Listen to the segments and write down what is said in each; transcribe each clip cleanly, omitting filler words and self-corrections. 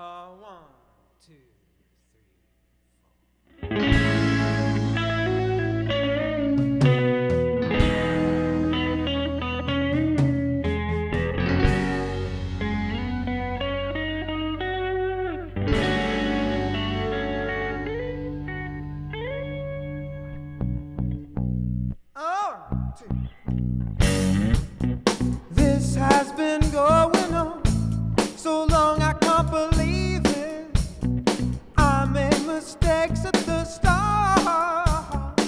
One, two, three, four. This has been going on so long I can't believe it. I made mistakes at the start,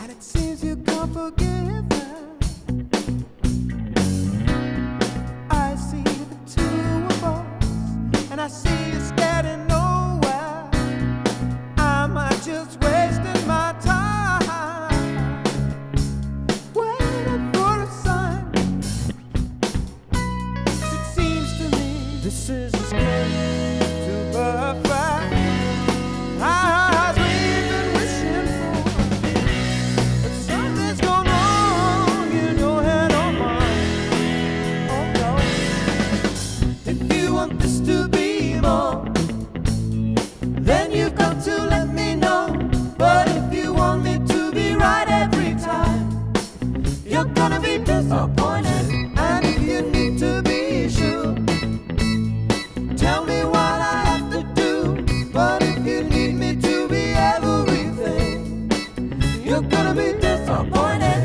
and it seems you can't forgive that. I see the two of us, and I see it's getting nowhere. I might just wasting my time. This is as good to perfect as we've been wishing for. But something's gone wrong in your head or mine. Oh no. If you want this to be more, then you've got to let me know. But if you want me to be right every time, you're gonna be disappointed. And if you need to be sure, tell me what I have to do. But if you need me to be everything, you're gonna be disappointed.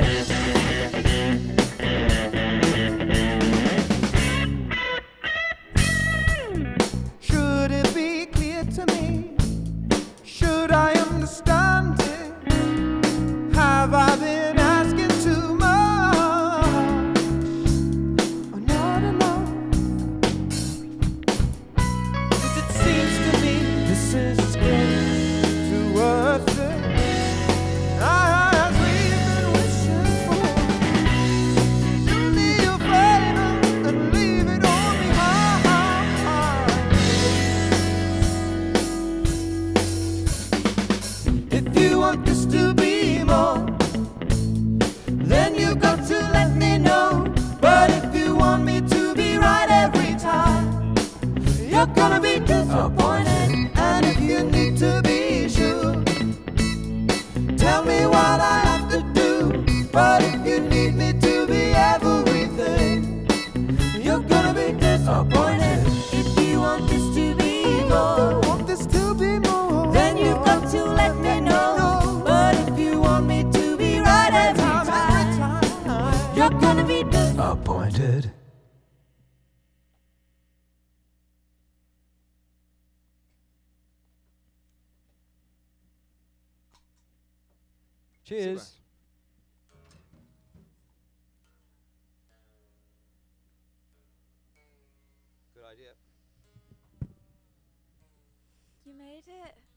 Should it be clear to me? Should I understand it? Have I been asking too much? This to be more, then you got to let me know. But if you want me to be right every time, you're gonna be disappointed. And if you need to be sure, tell me what I have to do. But if you need me to be everything, you're gonna be disappointed. If you want this to be more, then you've got to let me know. Gonna be disappointed. Cheers. Super. Good idea. You made it.